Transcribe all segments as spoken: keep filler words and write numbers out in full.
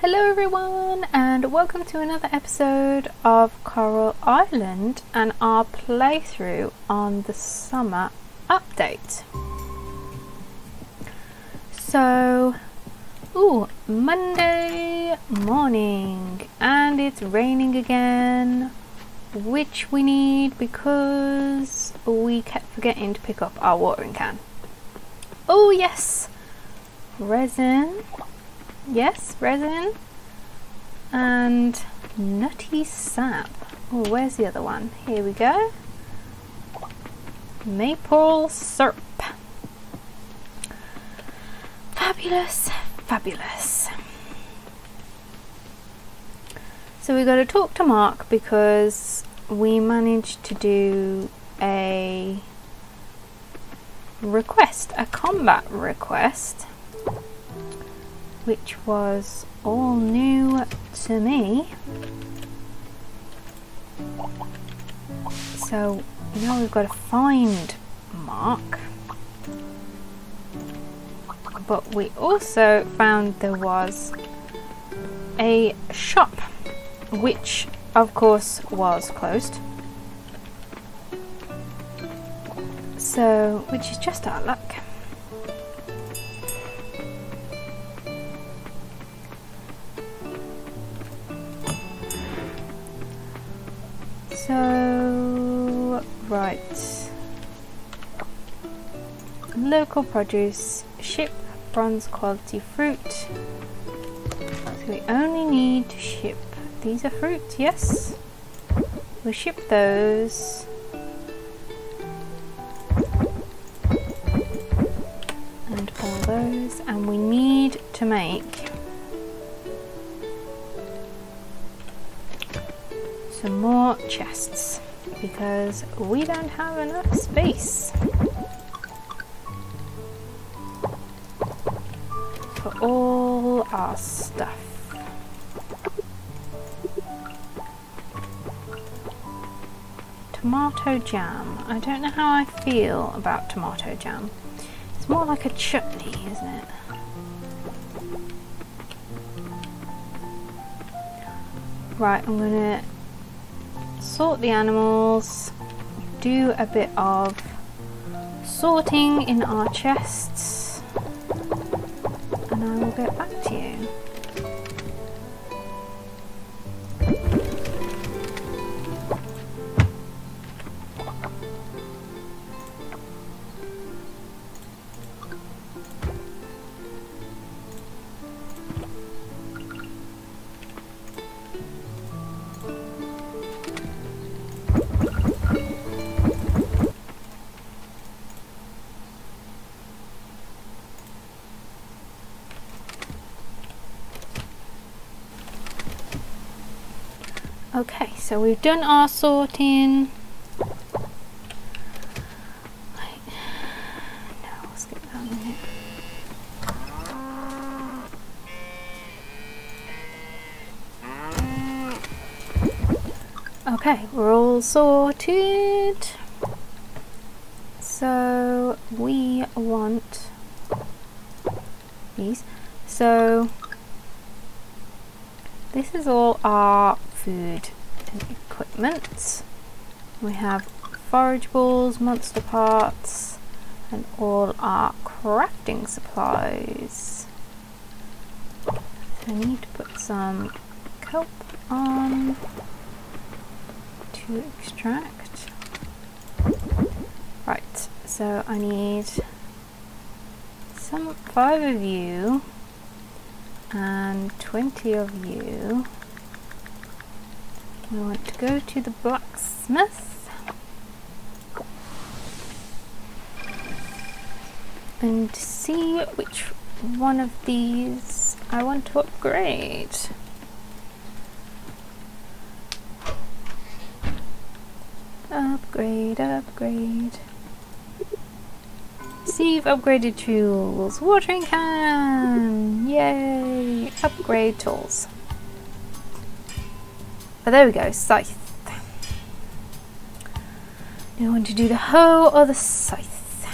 Hello everyone, and welcome to another episode of Coral Island and our playthrough on the summer update. So, ooh, Monday morning, and it's raining again, which we need because we kept forgetting to pick up our watering can. Oh yes, resin. Yes, resin and nutty sap. Oh, where's the other one? Here we go. Maple syrup. Fabulous, fabulous. So we got to talk to Mark because we managed to do a request, a combat request, which was all new to me. So now we've got to find Mark. But we also found there was a shop, which of course was closed. So, which is just our luck. So, right, local produce, ship bronze quality fruit, so we only need to ship, these are fruit, yes, we ship those, and all those, and we need to make some more chests because we don't have enough space for all our stuff. Tomato jam. I don't know how I feel about tomato jam. It's more like a chutney, isn't it? Right, I'm gonna sort the animals, do a bit of sorting in our chests, and I will get back to you. Okay, so we've done our sorting. Wait, no, I'll skip that a minute. Okay, we're all sorted. So we want these. So this is all our food and equipment. We have forage balls, monster parts, and all our crafting supplies. So I need to put some kelp on to extract. Right, so I need some five of you and twenty of you. We want to go to the blacksmith and see which one of these I want to upgrade. Upgrade, upgrade. Receive upgraded tools. Watering can! Yay! Upgrade tools. Oh, there we go, scythe. Do you want to do the hoe or the scythe?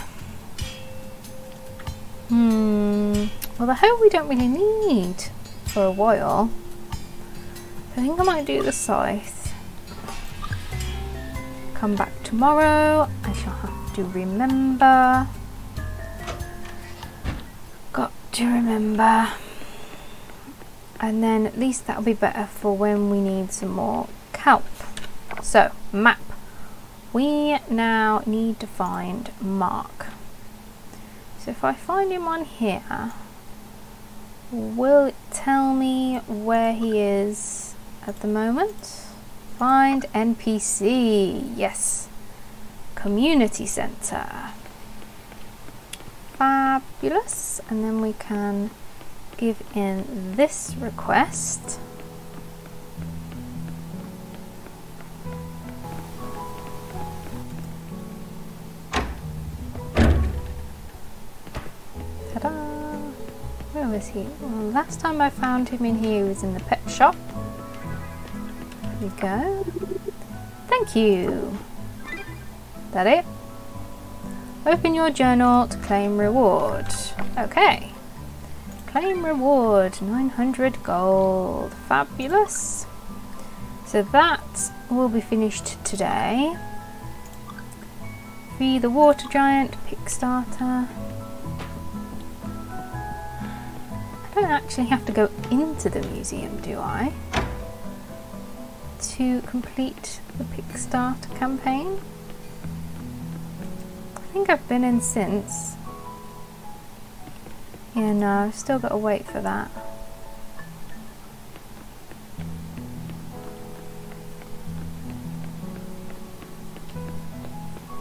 Hmm, well the hoe we don't really need. for a while. I think I might do the scythe. Come back tomorrow. I shall have to remember. Got to remember. And then at least that'll be better for when we need some more kelp. So, map. We now need to find Mark. So if I find him on here, will it tell me where he is at the moment? Find N P C, yes. Community Centre. Fabulous. And then we can give in this request. Ta-da! Where was he? Well, last time I found him in here, he was in the pet shop. There we go. Thank you! Is that it? Open your journal to claim reward. Okay. Claim reward, nine hundred gold. Fabulous. So that will be finished today. Free the water giant, Kickstarter. I don't actually have to go into the museum, do I? To complete the Kickstarter campaign. I think I've been in since. Yeah, no, I've still got to wait for that.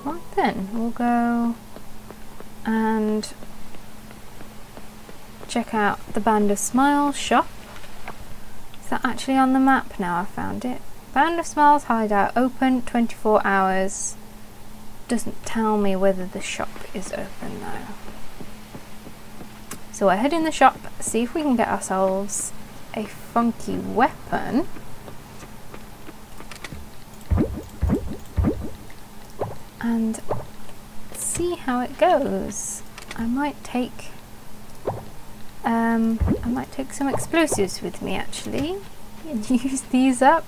Right then, we'll go and check out the Band of Smiles shop. Is that actually on the map now? I found it. Band of Smiles hideout open twenty-four hours. Doesn't tell me whether the shop is open though. So we'll head in the shop, see if we can get ourselves a funky weapon. And see how it goes. I might take um I might take some explosives with me actually and use these up.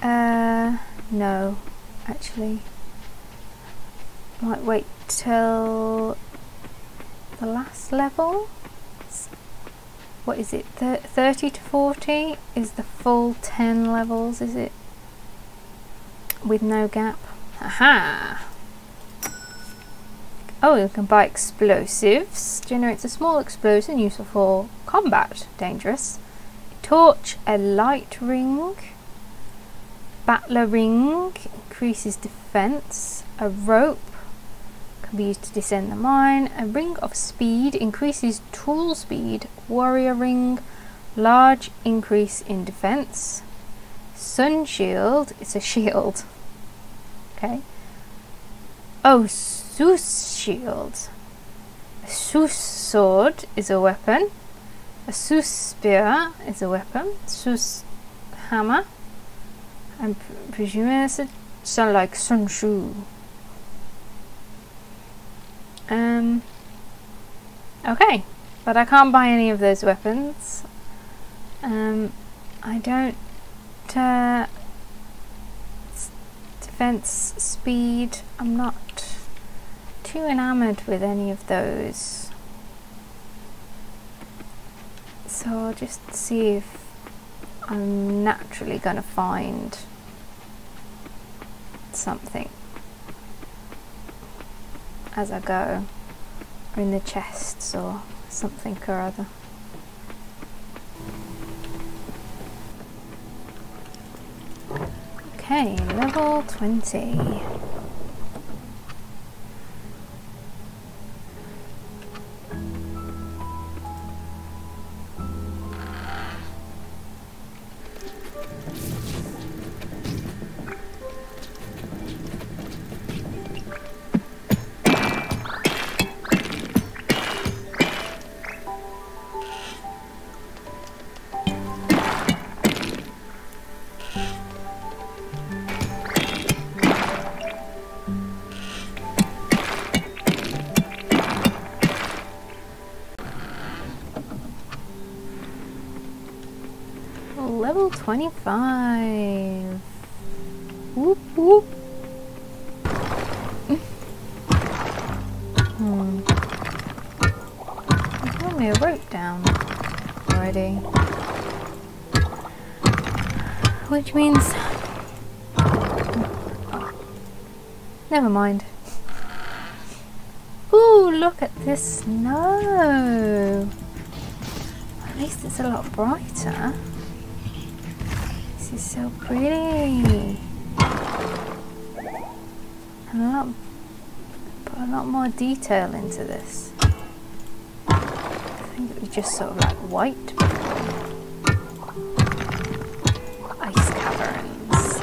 Uh no, actually. Might wait till the last level. What is it? Th thirty to forty is the full ten levels, is it? With no gap. Aha! Oh, you can buy explosives. Generates a small explosion useful for combat. Dangerous. Torch, a light ring. Battler ring. Increases defense. A rope. Be used to descend the mine. A ring of speed increases tool speed. Warrior ring, large increase in defense. Sun shield, it's a shield. Okay. Oh, Zeus shield. A Zeus sword is a weapon. A Zeus spear is a weapon. Zeus hammer. I'm presuming it's a sound like Sun Shu. Um, okay, but I can't buy any of those weapons. Um, I don't, uh, defense, speed, I'm not too enamoured with any of those. So I'll just see if I'm naturally gonna find something as I go, or in the chests or something or other. Okay, level twenty. Level twenty-five. Whoop whoop. Hmm. There's only a rope down already. Which means... never mind. Ooh, look at this snow! At least it's a lot brighter. This is so pretty. And a lot, put a lot more detail into this. I think it was just sort of like white. Ice caverns.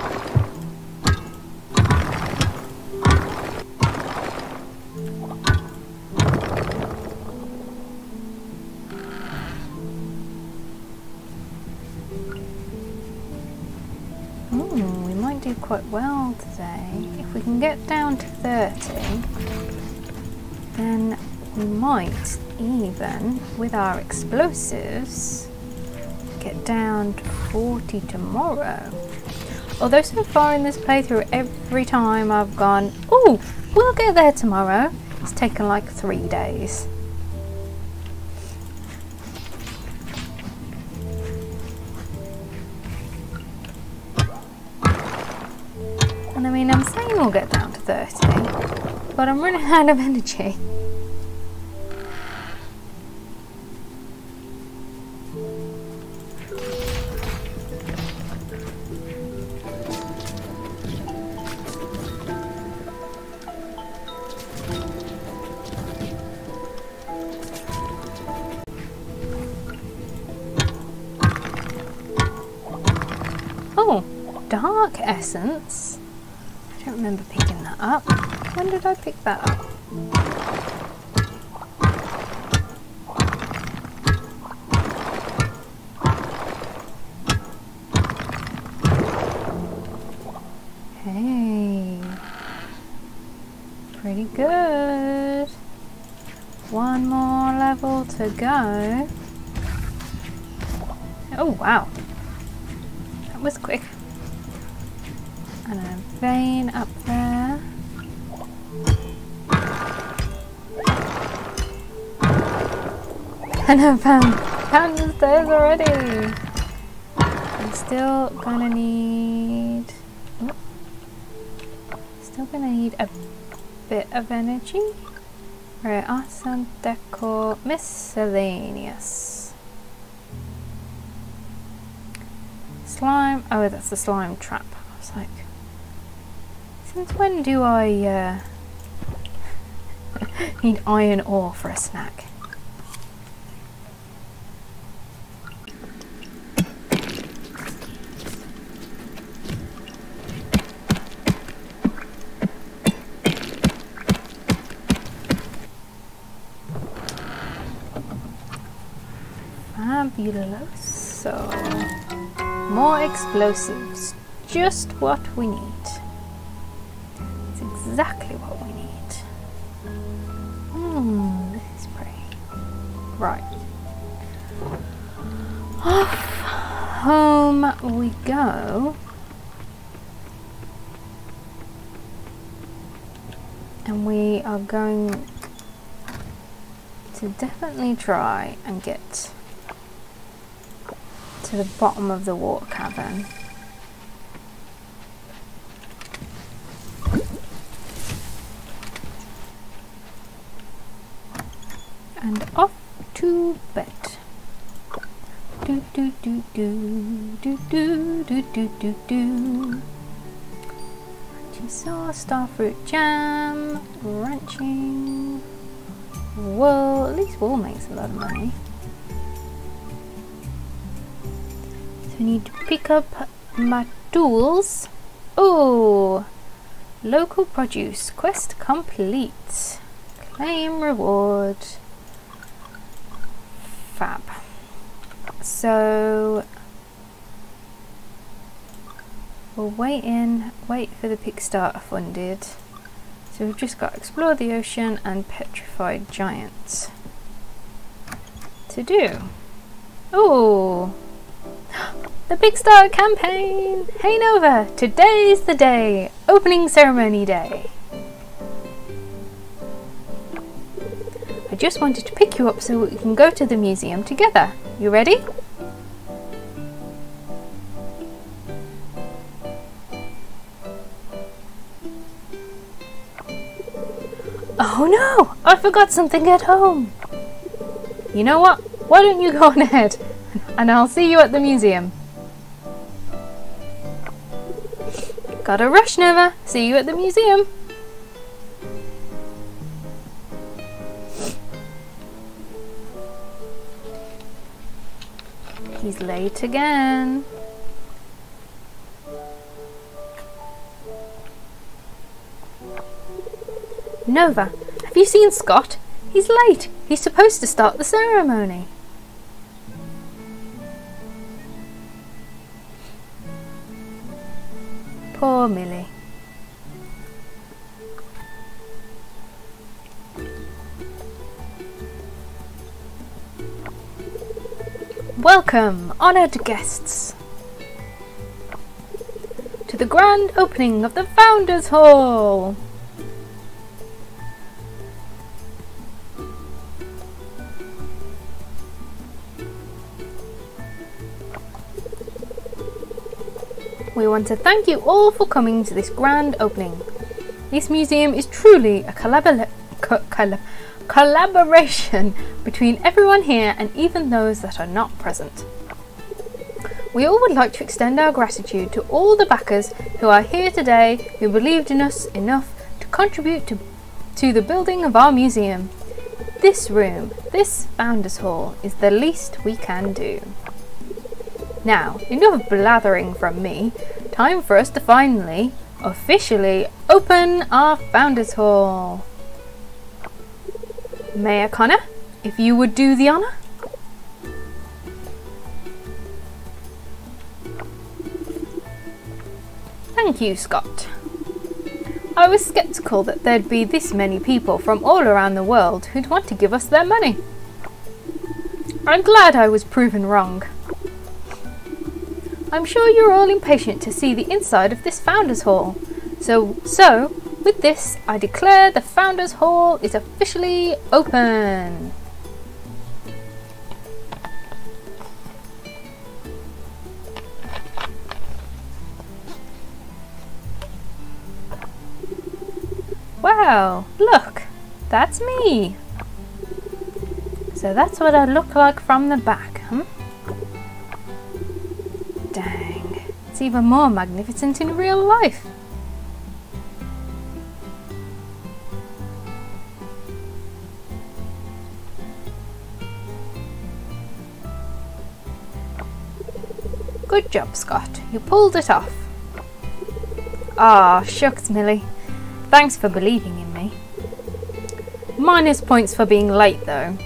Ooh, we might do quite well today. If we can get down to thirty, then we might even, with our explosives, get down to forty tomorrow. Although so far in this playthrough, every time I've gone, ooh, we'll get there tomorrow, it's taken like three days. I mean, I'm saying we'll get down to thirty, but I'm running out of energy. Oh, dark essence. I don't remember picking that up. When did I pick that up? Hey, pretty good. One more level to go. Oh wow, that was quick. And a vein up there. And I found, found the stairs already. I'm still gonna need... oh, still gonna need a bit of energy. Right, arts and decor, miscellaneous. Slime, oh that's the slime trap. I was like... since when do I uh, need iron ore for a snack? Fabuloso. More explosives. Just what we need. Exactly what we need. Mmm, this is pretty. Right. Off home we go. And we are going to definitely try and get to the bottom of the water cavern. And off to bed. Do do do do do do do do do do. Crunchy sauce, starfruit jam, ranching. Wool. At least wool makes a lot of money. So I need to pick up my tools. Oh, local produce quest complete. Claim reward. Fab. So we'll wait in, wait for the Kickstarter funded. So we've just got explore the ocean and petrified giants to do. Oh, The Big Start Campaign! Hey Nova! Today's the day! Opening Ceremony Day! I just wanted to pick you up so we can go to the museum together. You ready? Oh no! I forgot something at home! You know what? Why don't you go on ahead and I'll see you at the museum. Gotta rush, Nova. See you at the museum. He's late again. Nova, have you seen Scott? He's late. He's supposed to start the ceremony. Poor Millie. Welcome, honoured guests, to the grand opening of the Founders Hall. We want to thank you all for coming to this grand opening. This museum is truly a collabor co coll collaboration between everyone here and even those that are not present. We all would like to extend our gratitude to all the backers who are here today who believed in us enough to contribute to, to the building of our museum. This room, this Founders Hall, is the least we can do. Now, enough blathering from me, time for us to finally, officially, open our Founders Hall. Mayor Connor, if you would do the honour. Thank you, Scott. I was sceptical that there'd be this many people from all around the world who'd want to give us their money. I'm glad I was proven wrong. I'm sure you're all impatient to see the inside of this Founders Hall. So, so, with this, I declare the Founders Hall is officially open. Wow, look, that's me. So that's what I look like from the back, huh? Dang, it's even more magnificent in real life. Good job, Scott. You pulled it off. Ah, shucks, Millie. Thanks for believing in me. Minus points for being late, though.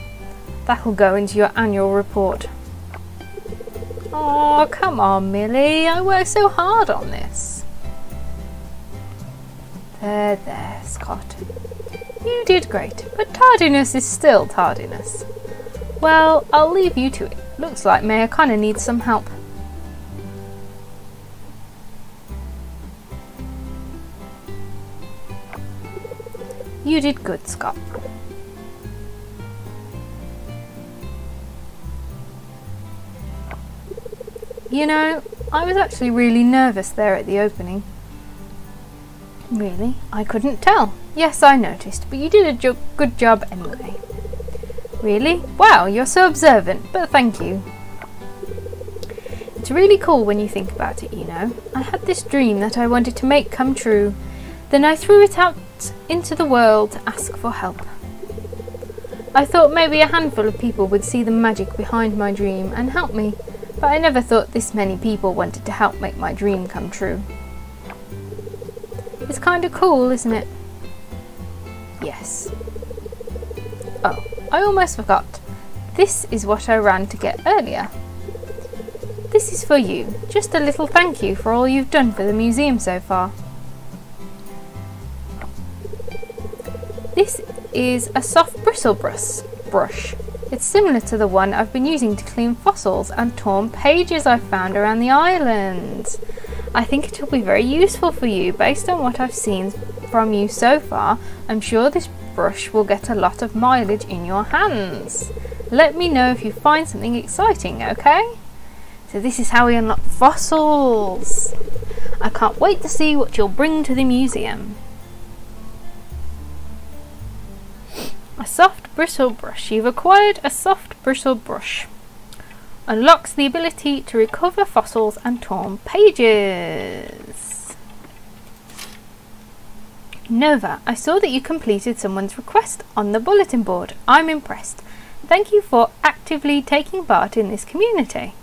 That'll go into your annual report. Oh, come on, Millie. I worked so hard on this. There, there, Scott. You did great, but tardiness is still tardiness. Well, I'll leave you to it. Looks like Mayor Connor needs some help. You did good, Scott. You know, I was actually really nervous there at the opening. Really? I couldn't tell. Yes, I noticed, but you did a jo- good job anyway. Really? Wow, you're so observant, but thank you. It's really cool when you think about it, you know. I had this dream that I wanted to make come true. Then I threw it out into the world to ask for help. I thought maybe a handful of people would see the magic behind my dream and help me. But I never thought this many people wanted to help make my dream come true. It's kind of cool, isn't it? Yes. Oh, I almost forgot. This is what I ran to get earlier. This is for you. Just a little thank you for all you've done for the museum so far. This is a soft bristle brush. It's similar to the one I've been using to clean fossils and torn pages I've found around the island. I think it'll be very useful for you. Based on what I've seen from you so far, I'm sure this brush will get a lot of mileage in your hands. Let me know if you find something exciting, okay? So this is how we unlock fossils. I can't wait to see what you'll bring to the museum. A soft bristle brush. You've acquired a soft bristle brush. Unlocks the ability to recover fossils and torn pages. Nova, I saw that you completed someone's request on the bulletin board. I'm impressed. Thank you for actively taking part in this community.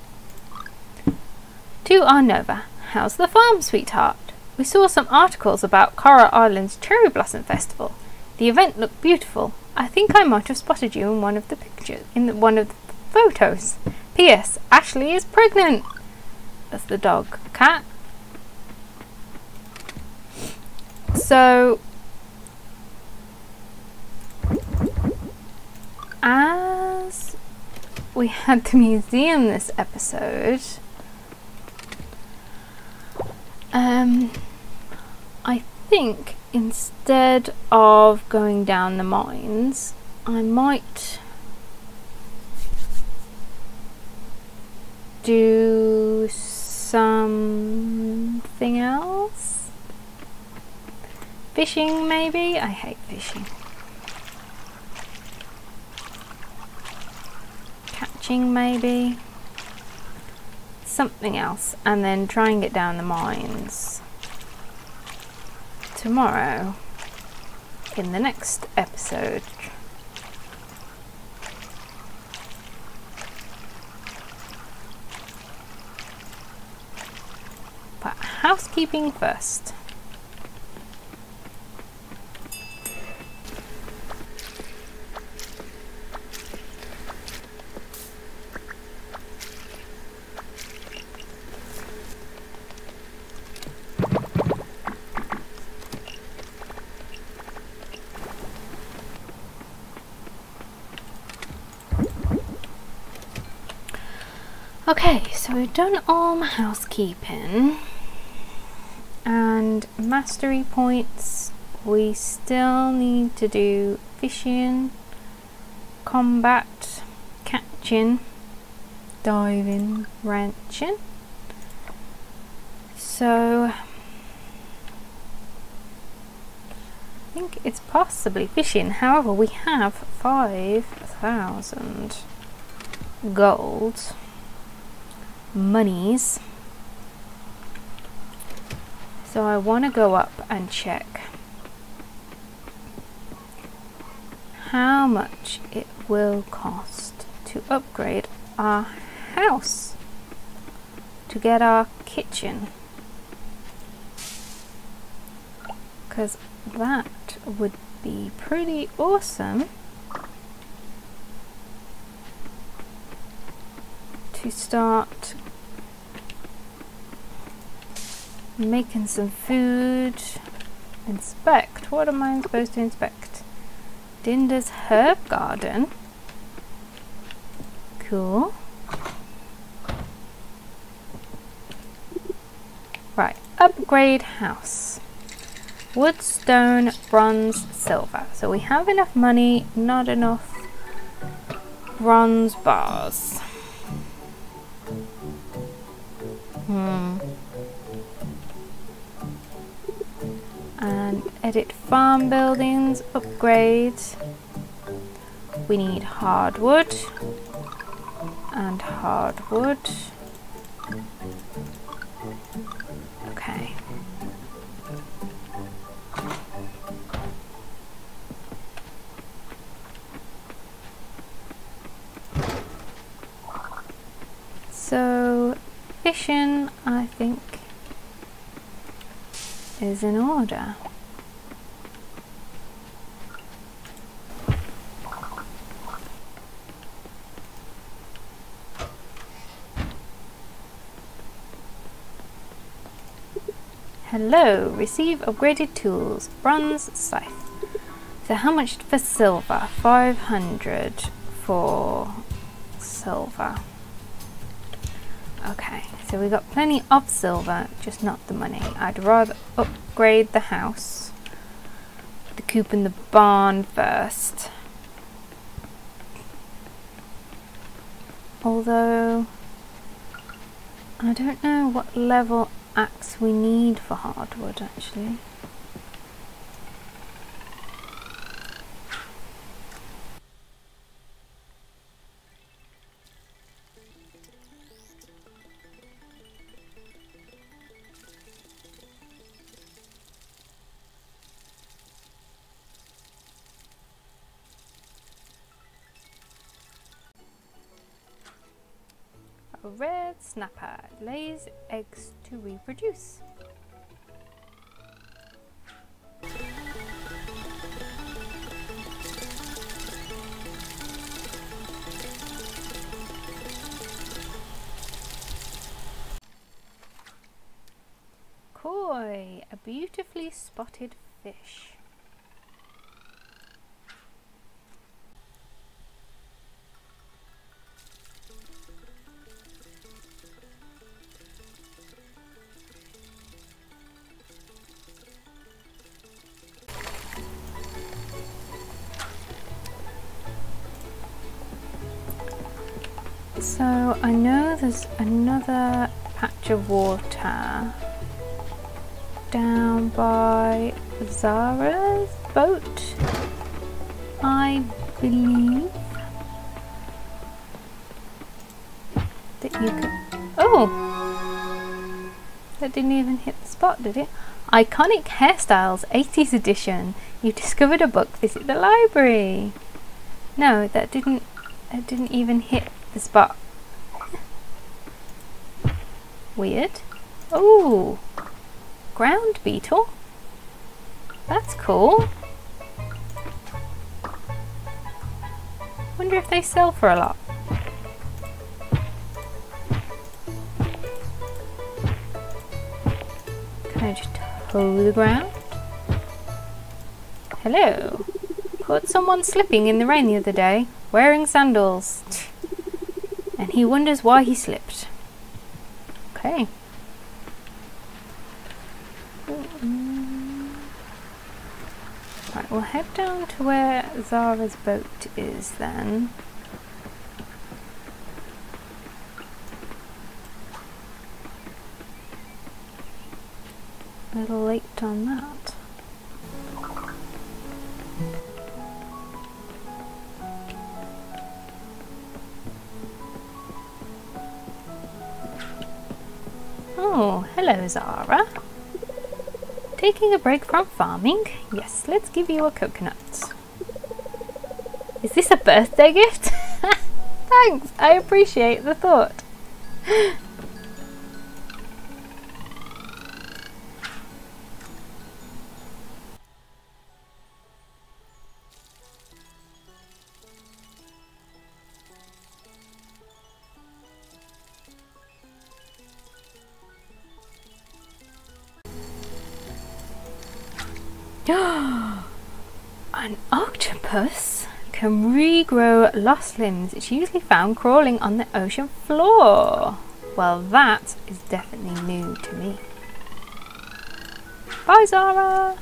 To our Nova, how's the farm, sweetheart? We saw some articles about Coral Island's Cherry Blossom Festival. The event looked beautiful. I think I might have spotted you in one of the pictures, in the, one of the photos. P S. Ashley is pregnant. That's the dog, cat. So, as we had the museum this episode, um, I think instead of going down the mines, I might do something else. Fishing, maybe? I hate fishing. Catching, maybe. Something else, and then try and get down the mines tomorrow in the next episode. But housekeeping first. Okay, so we've done all my housekeeping and mastery points. We still need to do fishing, combat, catching, diving, ranching. So I think it's possibly fishing. However, we have five thousand gold monies, so I want to go up and check how much it will cost to upgrade our house, to get our kitchen, because that would be pretty awesome to start making some food. Inspect. What am I supposed to inspect? Dinder's herb garden. Cool. Right. Upgrade house. Wood, stone, bronze, silver. So we have enough money, not enough bronze bars. Hmm. And edit farm buildings, upgrades. We need hardwood and hardwood. Okay. So fishing, I think, is in order. Hello, receive upgraded tools, bronze scythe. So how much for silver? five hundred for silver. Okay, so we got plenty of silver, just not the money. I'd rather upgrade the house, the coop and the barn first. Although, I don't know what level axe we need for hardwood actually. Red snapper lays eggs to reproduce. Koi, a beautifully spotted fish. So I know there's another patch of water down by Zara's boat, I believe, that you could... Oh! That didn't even hit the spot, did it? Iconic Hairstyles eighties edition. You discovered a book, visit the library. No, that didn't, that didn't even hit the spot. Weird. Oh, ground beetle. That's cool. Wonder if they sell for a lot. Can I just hold the ground? Hello. Caught someone slipping in the rain the other day, wearing sandals. And he wonders why he slipped. Okay. Right, we'll head down to where Zara's boat is then. A little late on that. Hello Zara. Taking a break from farming? Yes, let's give you a coconut. Is this a birthday gift? Thanks, I appreciate the thought. An octopus can regrow lost limbs. It's usually found crawling on the ocean floor. Well, that is definitely new to me. Bye, Zara!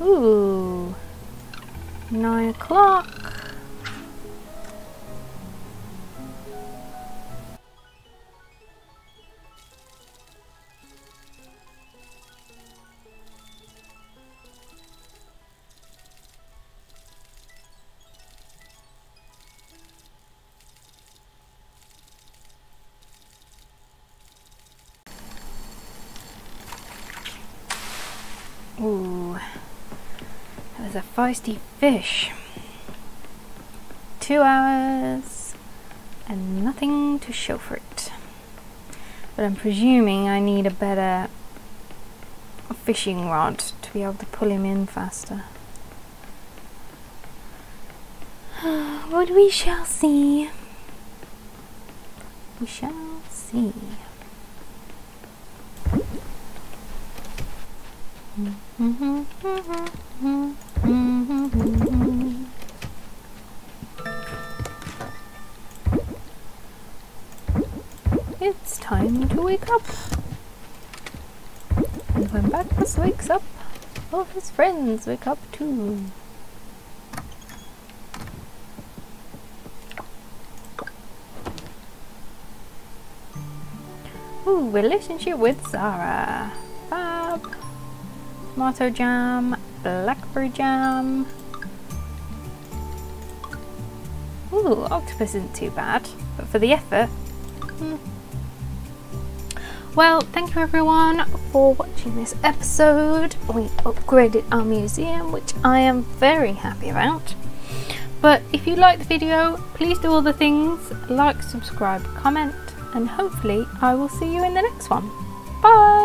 Ooh, nine o'clock. Ooh. There's a feisty fish. Two hours and nothing to show for it. But I'm presuming I need a better fishing rod to be able to pull him in faster. What we shall see. we shall see. It's time to wake up. And when Bacchus wakes up, all his friends wake up too. Ooh, relationship with Zara. Fab. Tomato jam, blackberry jam. Ooh, octopus isn't too bad, but for the effort. Hmm. Well, thank you everyone for watching this episode. We upgraded our museum, which I am very happy about. But if you like the video, please do all the things, like, subscribe, comment, and hopefully I will see you in the next one. Bye!